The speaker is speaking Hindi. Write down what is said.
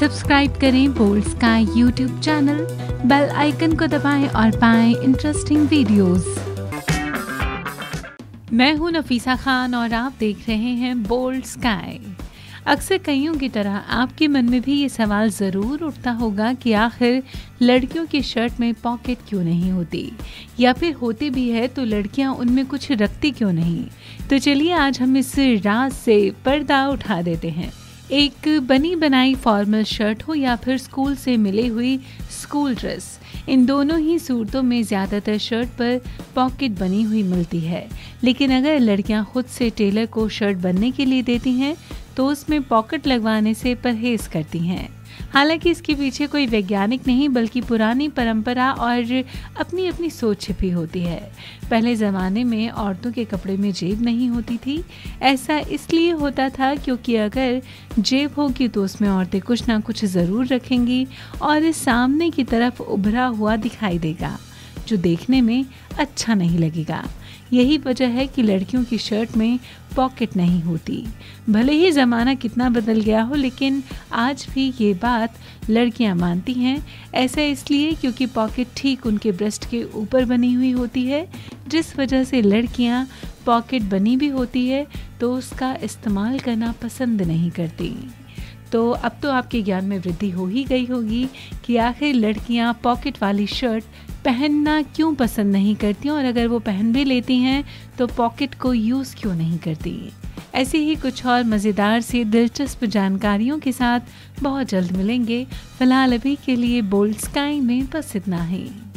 सब्सक्राइब करें bold sky YouTube channel, bell icon को दबाएं और पाएं इंटरेस्टिंग वीडियोस। मैं हूं नफीसा खान और आप देख रहे हैं बोल्ड स्काई। अक्सर कईयों की तरह आपके मन में भी ये सवाल ज़रूर उठता होगा कि आखिर लड़कियों की शर्ट में पॉकेट क्यों नहीं होती, या फिर होती भी है तो लड़कियां उनमें कुछ रखती क्यों नहीं। तो चलिए आज हम इस राज से पर्दा उठा देते हैं। एक बनी बनाई फॉर्मल शर्ट हो या फिर स्कूल से मिली हुई स्कूल ड्रेस, इन दोनों ही सूरतों में ज़्यादातर शर्ट पर पॉकेट बनी हुई मिलती है। लेकिन अगर लड़कियां खुद से टेलर को शर्ट बनने के लिए देती हैं तो उसमें पॉकेट लगवाने से परहेज करती हैं। हालांकि इसके पीछे कोई वैज्ञानिक नहीं बल्कि पुरानी परंपरा और अपनी अपनी सोच छिपी होती है। पहले ज़माने में औरतों के कपड़े में जेब नहीं होती थी। ऐसा इसलिए होता था क्योंकि अगर जेब होगी तो उसमें औरतें कुछ ना कुछ ज़रूर रखेंगी और सामने की तरफ उभरा हुआ दिखाई देगा जो देखने में अच्छा नहीं लगेगा। यही वजह है कि लड़कियों की शर्ट में पॉकेट नहीं होती। भले ही ज़माना कितना बदल गया हो लेकिन आज भी ये बात लड़कियां मानती हैं। ऐसा इसलिए क्योंकि पॉकेट ठीक उनके ब्रेस्ट के ऊपर बनी हुई होती है, जिस वजह से लड़कियां पॉकेट बनी भी होती है तो उसका इस्तेमाल करना पसंद नहीं करती। तो अब तो आपके ज्ञान में वृद्धि हो ही गई होगी कि आखिर लड़कियां पॉकेट वाली शर्ट पहनना क्यों पसंद नहीं करती और अगर वो पहन भी लेती हैं तो पॉकेट को यूज़ क्यों नहीं करती। ऐसे ही कुछ और मज़ेदार से दिलचस्प जानकारियों के साथ बहुत जल्द मिलेंगे। फ़िलहाल अभी के लिए बोल्ड स्काई में बस इतना ही।